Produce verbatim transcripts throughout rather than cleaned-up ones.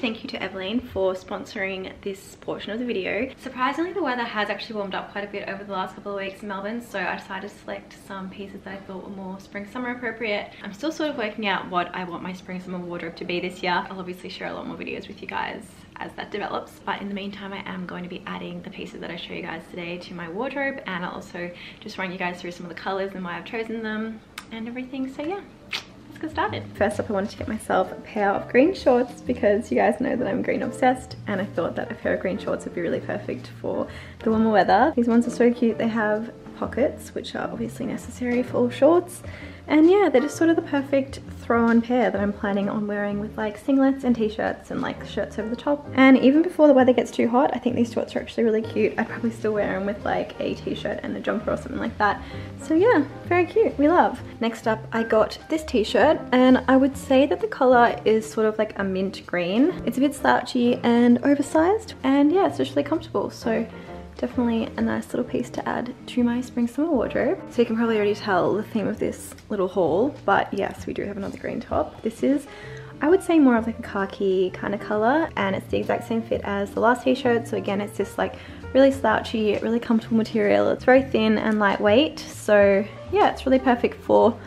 huge thank you to Everlane for sponsoring this portion of the video. Surprisingly, the weather has actually warmed up quite a bit over the last couple of weeks in Melbourne, so I decided to select some pieces that I thought were more spring summer appropriate. I'm still sort of working out what I want my spring summer wardrobe to be this year. I'll obviously share a lot more videos with you guys as that develops, but in the meantime I am going to be adding the pieces that I show you guys today to my wardrobe, and I'll also just run you guys through some of the colors and why I've chosen them and everything. So yeah, let's get started. First up, I wanted to get myself a pair of green shorts because you guys know that I'm green obsessed, and I thought that a pair of green shorts would be really perfect for the warmer weather. These ones are so cute. They have pockets, which are obviously necessary for all shorts, and yeah, they're just sort of the perfect throw-on pair that I'm planning on wearing with like singlets and t-shirts and like shirts over the top. And even before the weather gets too hot, I think these shorts are actually really cute. I'd probably still wear them with like a t-shirt and a jumper or something like that. So yeah, very cute, we love. Next up, I got this t-shirt, and I would say that the color is sort of like a mint green. It's a bit slouchy and oversized, and yeah, it's just really comfortable. So definitely a nice little piece to add to my spring summer wardrobe. So you can probably already tell the theme of this little haul, but yes, we do have another green top. This is, I would say, more of like a khaki kind of color, and it's the exact same fit as the last t-shirt. So again, it's this like really slouchy, really comfortable material. It's very thin and lightweight. So yeah, it's really perfect for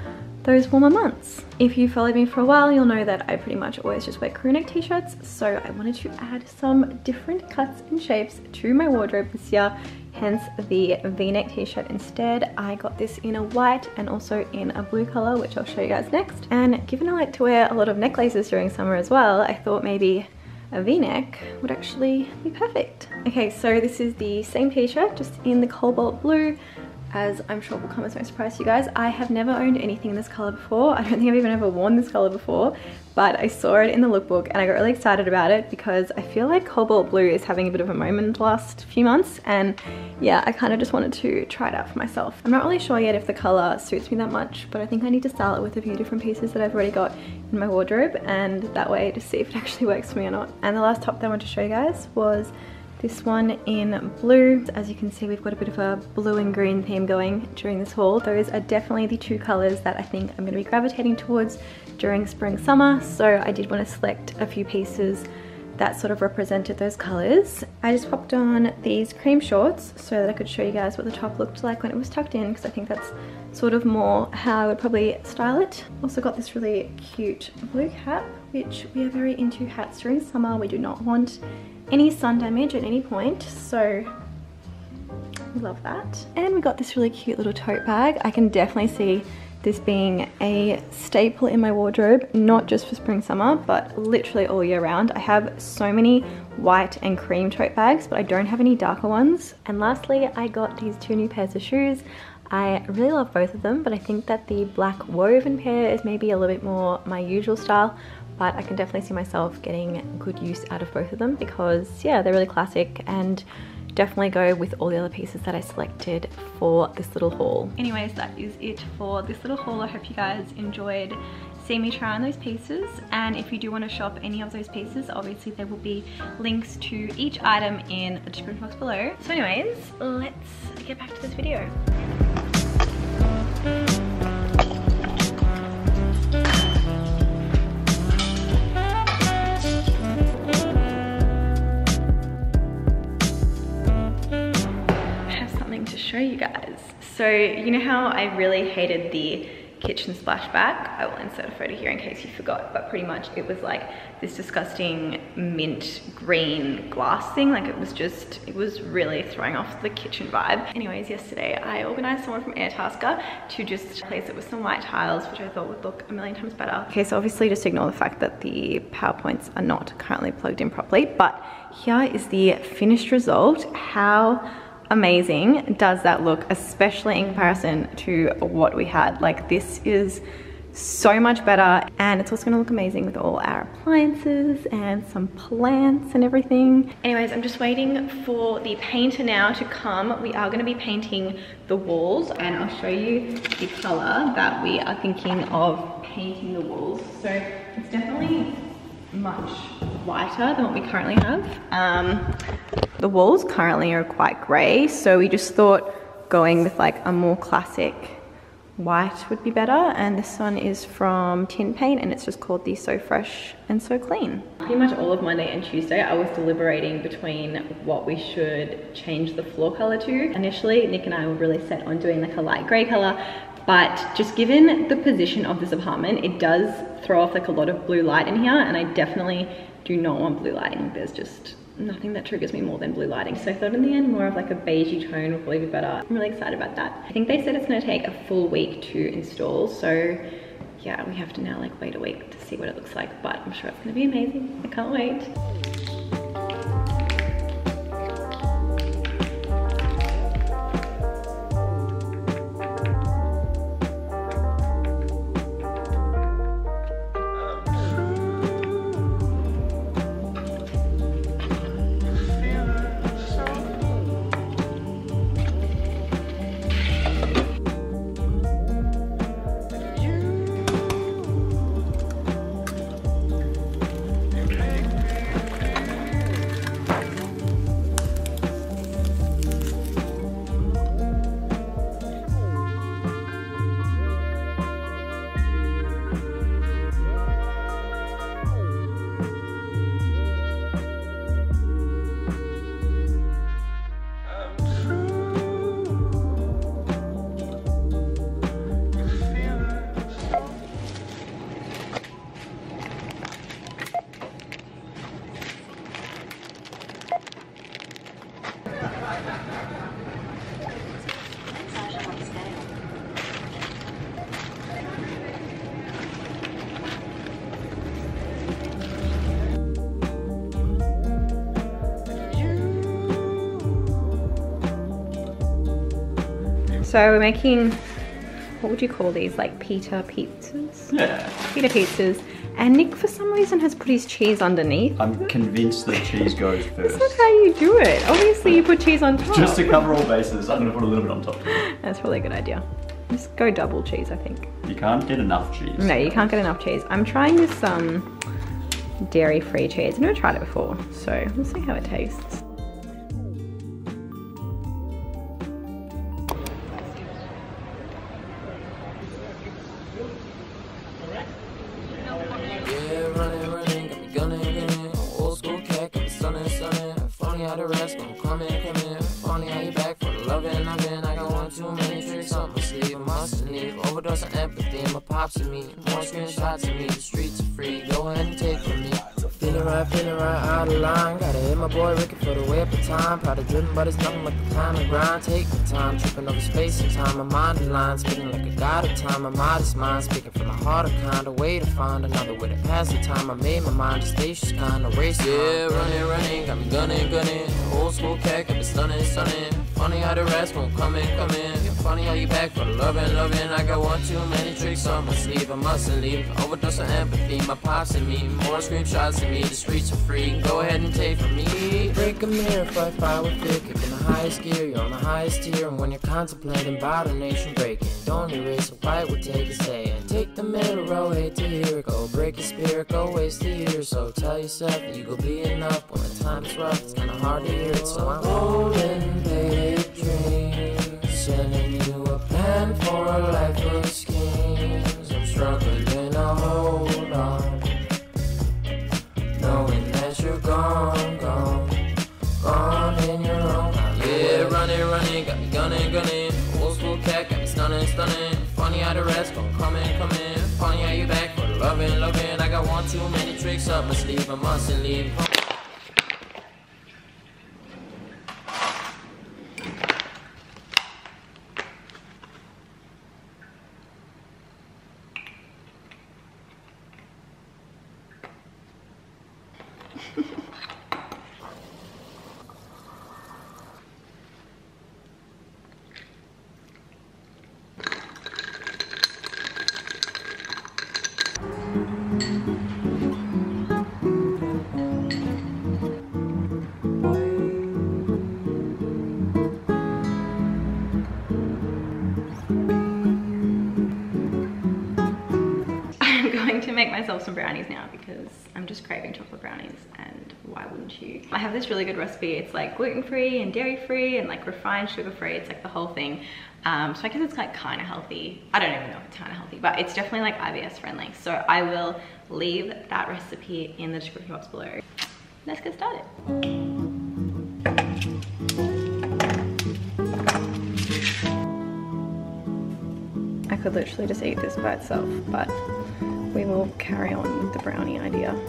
those warmer months. If you followed me for a while, you'll know that I pretty much always just wear crew neck t-shirts, so I wanted to add some different cuts and shapes to my wardrobe this year, hence the v-neck t-shirt instead. I got this in a white and also in a blue color, which I'll show you guys next. And given I like to wear a lot of neck laces during summer as well, I thought maybe a v-neck would actually be perfect. Okay, so this is the same t-shirt, just in the cobalt blue, as I'm sure will come as no surprise to you guys. I have never owned anything in this color before. I don't think I've even ever worn this color before, but I saw it in the lookbook and I got really excited about it because I feel like cobalt blue is having a bit of a moment the last few months, and yeah, I kind of just wanted to try it out for myself. I'm not really sure yet if the color suits me that much, but I think I need to style it with a few different pieces that I've already got in my wardrobe, and that way to see if it actually works for me or not. And the last top that I wanted to show you guys was this one in blue. As you can see, we've got a bit of a blue and green theme going during this haul. Those are definitely the two colors that I think I'm going to be gravitating towards during spring summer, so I did want to select a few pieces that sort of represented those colors. I just popped on these cream shorts so that I could show you guys what the top looked like when it was tucked in, because I think that's sort of more how I would probably style it. Also got this really cute blue cap, which we are very into hats during summer. We do not want any sun damage at any point, so we love that. And we got this really cute little tote bag. I can definitely see this being a staple in my wardrobe, not just for spring summer, but literally all year round. I have so many white and cream tote bags, but I don't have any darker ones. And lastly, I got these two new pairs of shoes. I really love both of them, but I think that the black woven pair is maybe a little bit more my usual style, but I can definitely see myself getting good use out of both of them because yeah, they're really classic and definitely go with all the other pieces that I selected for this little haul. Anyways, that is it for this little haul. I hope you guys enjoyed seeing me try on those pieces, and if you do want to shop any of those pieces, obviously there will be links to each item in the description box below. So anyways, let's get back to this video. Show you guys. So you know how I really hated the kitchen splashback? I will insert a photo here in case you forgot, but pretty much it was like this disgusting mint green glass thing. Like it was just, it was really throwing off the kitchen vibe. Anyways, yesterday I organized someone from Airtasker to just place it with some white tiles, which I thought would look a million times better. Okay, so obviously just ignore the fact that the PowerPoints are not currently plugged in properly, but here is the finished result. How amazing does that look, especially in comparison to what we had? Like this is so much better, and it's also going to look amazing with all our appliances and some plants and everything. Anyways, I'm just waiting for the painter now to come. We are going to be painting the walls, and I'll show you the color that we are thinking of painting the walls. So it's definitely much lighter than what we currently have. Um, the walls currently are quite grey, so we just thought going with like a more classic white would be better, and this one is from Tin Paint and it's just called the So Fresh and So Clean. Pretty much all of Monday and Tuesday I was deliberating between what we should change the floor colour to. Initially Nick and I were really set on doing like a light grey colour, but just given the position of this apartment, it does throw off like a lot of blue light in here, and I definitely do not want blue lighting. There's just nothing that triggers me more than blue lighting. So I thought in the end more of like a beigey tone would probably be better. I'm really excited about that. I think they said it's going to take a full week to install, so yeah, we have to now like wait a week to see what it looks like, but I'm sure it's going to be amazing. I can't wait. So we're making, what would you call these, like pita pizzas? Yeah. Pita pizzas. And Nick, for some reason, has put his cheese underneath. I'm convinced that cheese goes first. That's not how you do it. Obviously, you put cheese on top. Just to cover all bases, I'm gonna put a little bit on top. That's probably a good idea. Just go double cheese, I think. You can't get enough cheese. No, you can't get enough cheese. I'm trying this um, dairy-free cheese. I've never tried it before, so we'll see how it tastes. But it's nothing but the time to grind. Take the time, tripping over space and time. My mind aligned, spinning like a god of time. My modest mind, speaking from the heart of kind. A way to find another way to pass the time. I made my mind a spacious kind of race. Yeah, running, running, got me gunning, gunning. Old school cat, got me stunning, stunning. Funny how the rest won't come in, come in. Funny how you back for loving, loving. I got one too many tricks on my sleeve. I mustn't leave. Overdose of empathy, my pops and me. More screenshots of me. The streets are free. Go ahead and take from me. Break a mirror, fight fire with fear. Kick in the highest gear, you're on the highest tier. And when you're contemplating bottom nation breaking, don't erase a fight, we'll take a stand. Take the middle road, hate to hear it. Go break your spirit, go waste the year. So tell yourself that you go be enough. When the time's rough, it's kinda hard to hear it. So I'm holding daydreams, sending and for a life of schemes, I'm struggling, I'll hold on, knowing that you're gone, gone, gone in your own. Yeah, running, running, got me gunning, gunning. Old school cat, got me stunning, stunning. Funny how the rest gon' come in, come in. Funny how you back for loving, loving. I got one too many tricks up my sleeve, I mustn't leave. Myself some brownies now because I'm just craving chocolate brownies, and why wouldn't you? I have this really good recipe. It's like gluten-free and dairy-free and like refined sugar-free. It's like the whole thing. Um, so I guess it's like kind of healthy. I don't even know if it's kind of healthy, but it's definitely like I B S friendly. So I will leave that recipe in the description box below. Let's get started. I could literally just eat this by itself, but we will carry on with the brownie idea.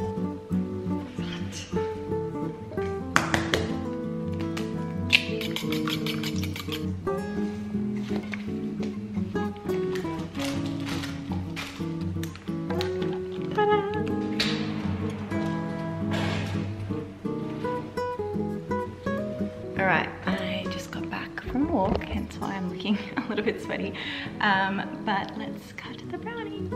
A little bit sweaty, um, but let's cut the brownies.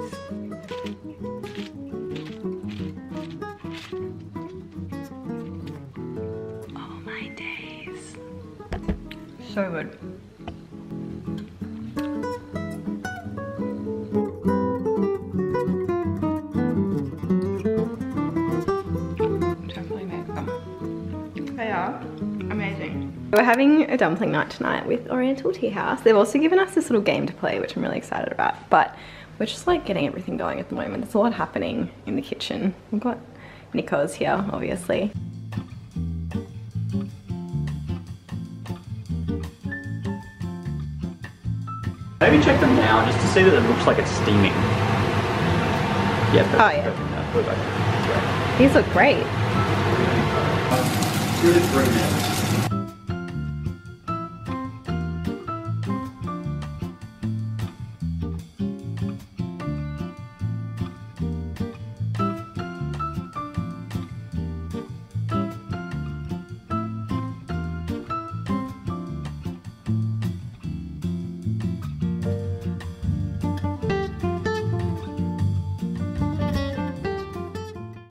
Oh my days. So good. Definitely make them. They are amazing. We're having a dumpling night tonight with Oriental Tea House. They've also given us this little game to play, which I'm really excited about, but we're just like getting everything going at the moment. There's a lot happening in the kitchen. We've got Nicole's here, obviously. Maybe check them now just to see that it looks like it's steaming. Yeah, oh yeah. These look great. Good.